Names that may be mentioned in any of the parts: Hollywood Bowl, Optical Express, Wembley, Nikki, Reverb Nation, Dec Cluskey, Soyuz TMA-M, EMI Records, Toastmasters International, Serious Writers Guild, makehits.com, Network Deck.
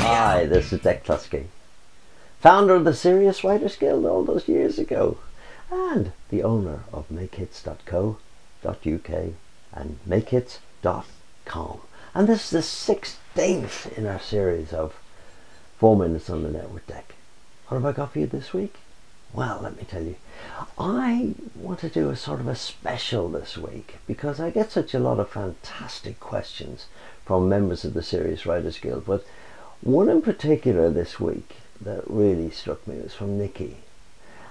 Hi, this is Dec Cluskey, founder of the Serious Writers Guild all those years ago, and the owner of makehits.co.uk and makehits.com. And this is the 16th in our series of 4 Minutes on the Network Deck. What have I got for you this week? Well, let me tell you, I want to do a sort of a special this week because I get such a lot of fantastic questions from members of the Serious Writers Guild. But one in particular this week that really struck me was from Nikki.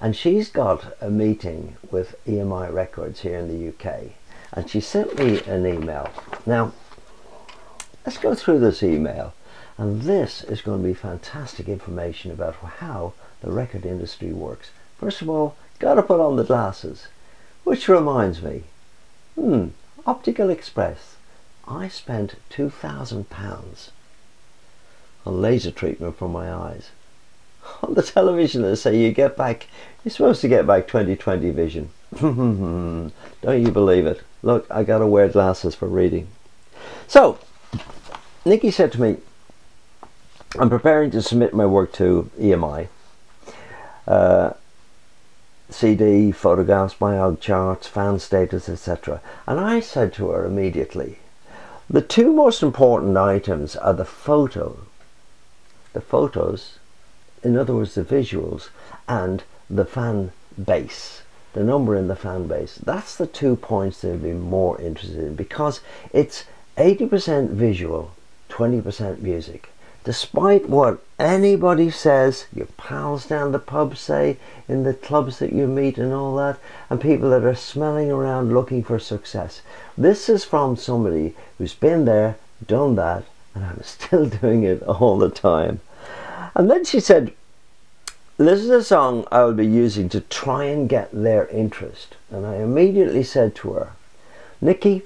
And she's got a meeting with EMI Records here in the UK. And she sent me an email. Now, let's go through this email. And this is going to be fantastic information about how the record industry works. First of all, gotta put on the glasses. Which reminds me, Optical Express. I spent £2,000 on laser treatment for my eyes. On the television they say you're supposed to get back 20/20 vision. Don't you believe it? Look, I gotta wear glasses for reading. So, Nikki said to me, I'm preparing to submit my work to EMI. CD, photographs, biog charts, fan status, etc. And I said to her immediately, the two most important items are the photo, the photos, in other words the visuals, and the fan base, the number in the fan base. That's the 2 points they'd be more interested in, because it's 80% visual, 20% music. Despite what anybody says, your pals down the pub say, in the clubs that you meet and all that, and people that are smelling around looking for success. This is from somebody who's been there, done that, and I'm still doing it all the time. And then she said, this is a song I'll be using to try and get their interest. And I immediately said to her, Nikki,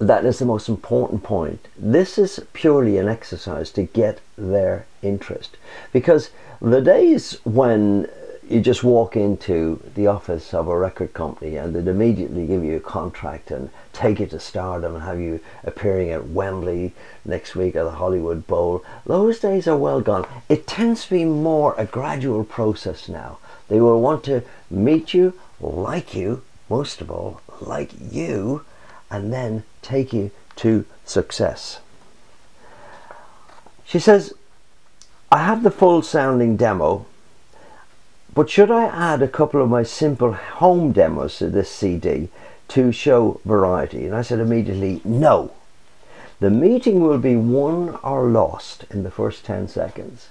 that is the most important point. This is purely an exercise to get their interest. Because the days when you just walk into the office of a record company and they'd immediately give you a contract and take you to stardom and have you appearing at Wembley next week at the Hollywood Bowl, those days are well gone. It tends to be more a gradual process now. They will want to meet you, like you, most of all, like you, and then take you to success. She says, I have the full sounding demo, but should I add a couple of my simple home demos to this CD to show variety? And I said immediately, no. The meeting will be won or lost in the first 10 seconds.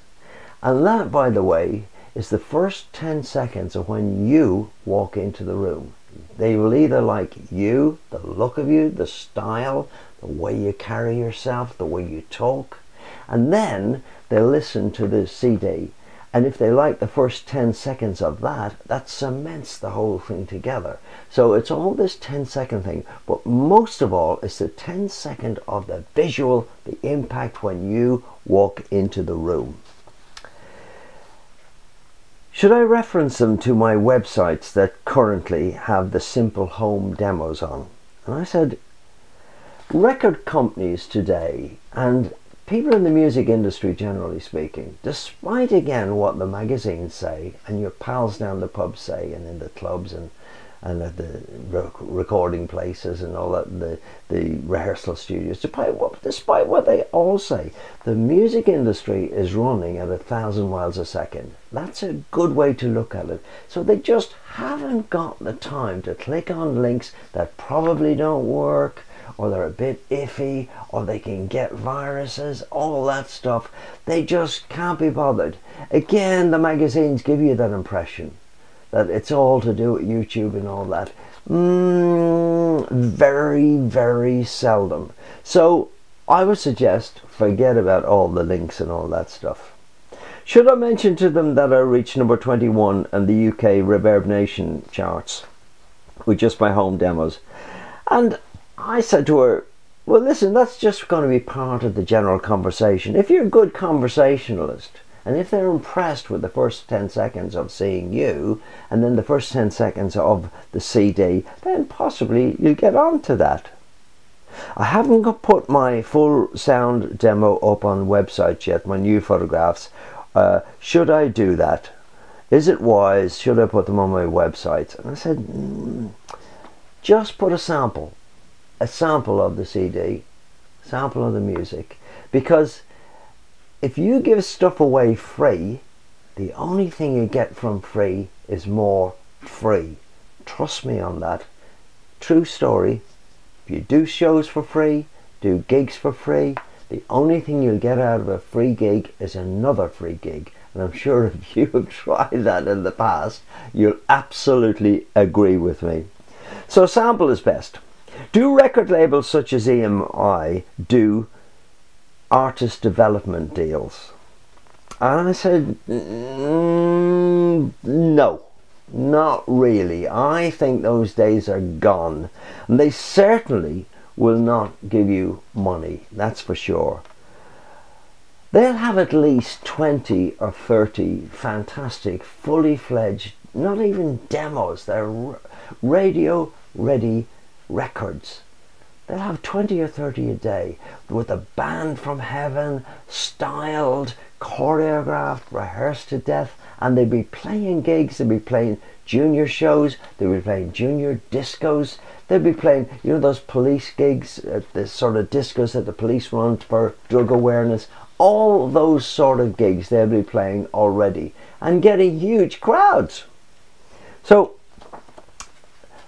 And that, by the way, is the first 10 seconds of when you walk into the room. They will either like you, the look of you, the style, the way you carry yourself, the way you talk, and then they'll listen to the CD. And if they like the first 10 seconds of that cements the whole thing together. So it's all this 10-second thing, but most of all, it's the 10-second of the visual, the impact when you walk into the room. Should I reference them to my websites that currently have the simple home demos on? And I said, record companies today and people in the music industry generally speaking, despite again what the magazines say and your pals down the pub say and in the clubs and at the recording places and all that, the rehearsal studios, despite what they all say, the music industry is running at 1,000 miles a second. That's a good way to look at it. So they just haven't got the time to click on links that probably don't work, or they're a bit iffy, or they can get viruses, all that stuff. They just can't be bothered. Again, the magazines give you that impression that it's all to do with YouTube and all that. Very, very seldom. So I would suggest forget about all the links and all that stuff. Should I mention to them that I reached number 21 in the UK Reverb Nation charts with just my home demos? And I said to her, well listen, that's just going to be part of the general conversation. If you're a good conversationalist And if they're impressed with the first 10 seconds of seeing you, and then the first 10 seconds of the CD, then possibly you'll get on to that. I haven't put my full sound demo up on website yet, my new photographs. Should I do that? Is it wise? Should I put them on my website? And I said, just put a sample of the CD, sample of the music, because if you give stuff away free, the only thing you get from free is more free. Trust me on that. True story. If you do shows for free, do gigs for free, the only thing you'll get out of a free gig is another free gig. And I'm sure if you have tried that in the past, you'll absolutely agree with me. So sample is best. Do record labels such as EMI do artist development deals? And I said, no, not really. I think those days are gone, and they certainly will not give you money, that's for sure. They'll have at least 20 or 30 fantastic, fully fledged, not even demos, they're radio ready records. They'll have 20 or 30 a day with a band from heaven, styled, choreographed, rehearsed to death, and they'll be playing gigs, they'll be playing junior shows, they'll be playing junior discos, they'll be playing, you know, those police gigs, the sort of discos that the police run for drug awareness, all those sort of gigs they'll be playing already and getting huge crowds. So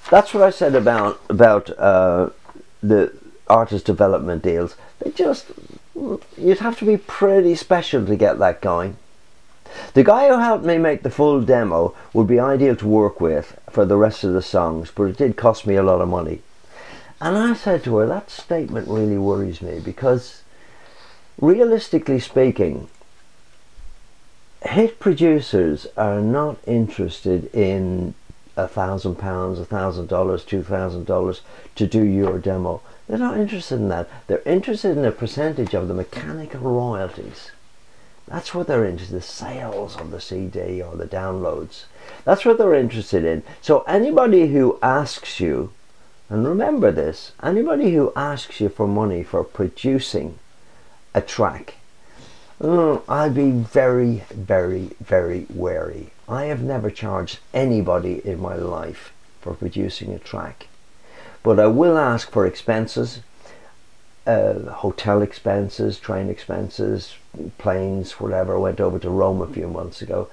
that's what I said about the artist development deals. They just, you'd have to be pretty special to get that going. The guy who helped me make the full demo would be ideal to work with for the rest of the songs, but it did cost me a lot of money. And I said to her, that statement really worries me, because realistically speaking, hit producers are not interested in £1,000, $1,000, $2,000 to do your demo. They're not interested in that. They're interested in a percentage of the mechanical royalties. That's what they're interested in, the sales of the CD or the downloads. That's what they're interested in. So anybody who asks you, and remember this, anybody who asks you for money for producing a track, I'd be very, very, very wary. I have never charged anybody in my life for producing a track, but I will ask for expenses, hotel expenses, train expenses, planes, whatever. I went over to Rome a few months ago.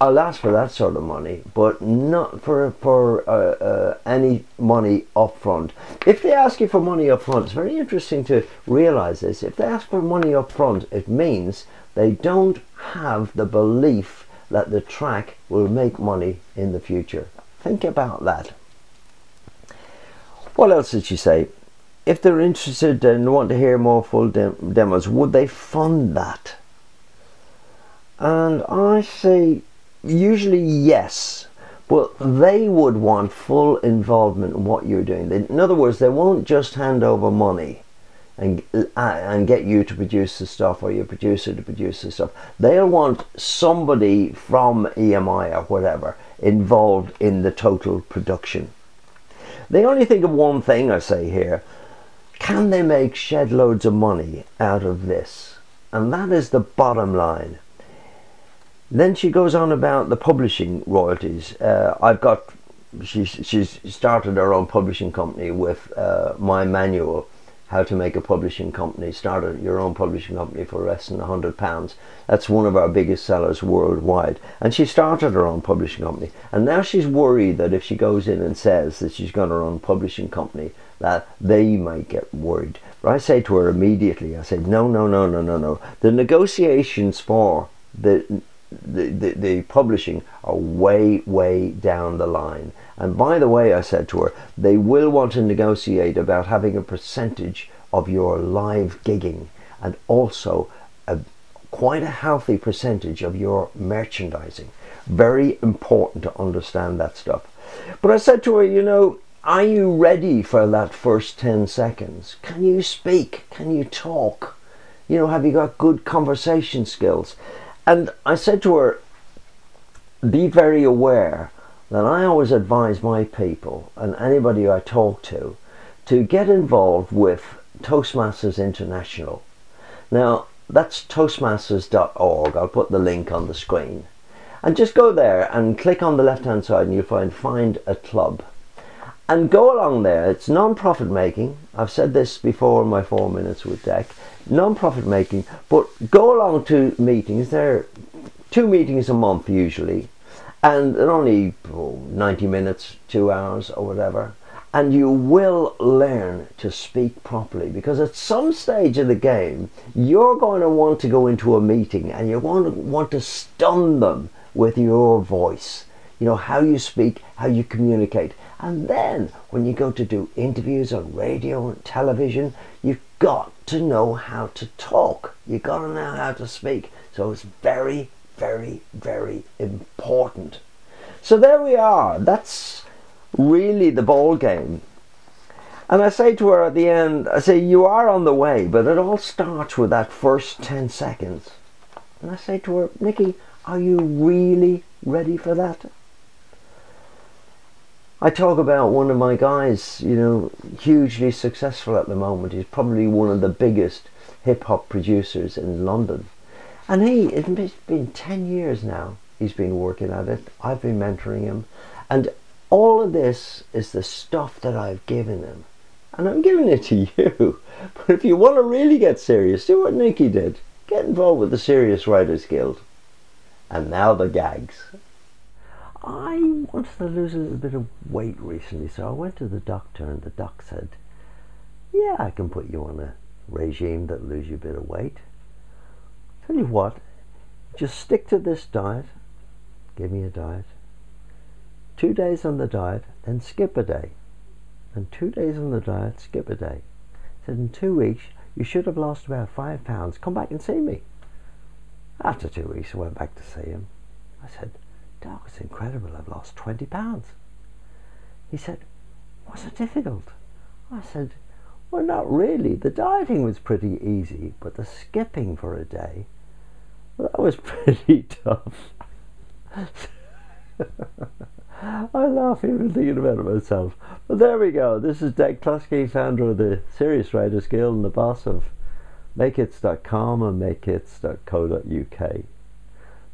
I'll ask for that sort of money, but not for any money up front. If they ask you for money up front, it's very interesting to realize this. If they ask for money up front, it means they don't have the belief that the track will make money in the future. Think about that. What else did she say? If they're interested and want to hear more full demos, would they fund that? And I say, usually yes, but they would want full involvement in what you're doing. In other words, they won't just hand over money and get you to produce the stuff or your producer to produce the stuff. They'll want somebody from EMI or whatever involved in the total production. They only think of one thing, I say here. Can they make shed loads of money out of this? And that is the bottom line. Then she goes on about the publishing royalties. She's started her own publishing company with my manual, How to Make a Publishing Company. Started your own publishing company for less than £100. That's one of our biggest sellers worldwide. And she started her own publishing company. And now she's worried that if she goes in and says that she's got her own publishing company, that they might get worried. But I say to her immediately, I say, no, no, no, no, no, no. The negotiations for the publishing are way, way down the line. And by the way, I said to her, they will want to negotiate about having a percentage of your live gigging, and also quite a healthy percentage of your merchandising. Very important to understand that stuff. But I said to her, you know, are you ready for that first 10 seconds? Can you speak? Can you talk? You know, have you got good conversation skills? And I said to her, be very aware that I always advise my people and anybody I talk to get involved with Toastmasters International. Now, that's toastmasters.org. I'll put the link on the screen. And just go there and click on the left-hand side and you'll find a club. And go along there. It's non-profit making. I've said this before in my 4 minutes with Dec. Non-profit making, but go along to meetings. There are 2 meetings a month usually, and they're only 90 minutes, 2 hours or whatever. And you will learn to speak properly, because at some stage of the game you're going to want to go into a meeting and you're going to want to stun them with your voice. You know, how you speak, how you communicate. And then when you go to do interviews on radio and television, you've got to know how to talk. You've got to know how to speak. So it's very, very, very important. So there we are. That's really the ball game. And I say to her at the end, I say, you are on the way, but it all starts with that first 10 seconds. And I say to her, Nikki, are you really ready for that? I talk about one of my guys, you know, hugely successful at the moment. He's probably one of the biggest hip-hop producers in London. And it's been 10 years now he's been working at it. I've been mentoring him. And all of this is the stuff that I've given him, and I'm giving it to you. But if you want to really get serious, do what Nikki did. Get involved with the Serious Writers Guild. And now the gags. I wanted to lose a little bit of weight recently, so I went to the doctor, and the doc said, yeah, I can put you on a regime that lose you a bit of weight. Tell you what, just stick to this diet. Give me a diet. 2 days on the diet, then skip a day. And 2 days on the diet, skip a day. Said in 2 weeks, you should have lost about 5 pounds. Come back and see me. After 2 weeks, I went back to see him. I said, Doc, it's incredible. I've lost 20 pounds. He said, was it difficult? I said, well, not really. The dieting was pretty easy, but the skipping for a day, well, that was pretty tough. I laugh even thinking about it myself. But there we go. This is Dec Cluskey, founder of the Serious Writers Guild and the boss of makehits.com and makehits.co.uk.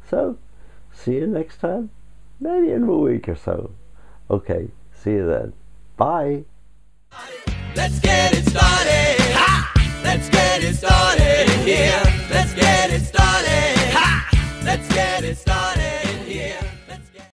So, see you next time. Maybe in a week or so. Okay, see you then. Bye. Let's get it started. Ha! Let's get it started here. Let's get it started. Ha! Let's get it started here.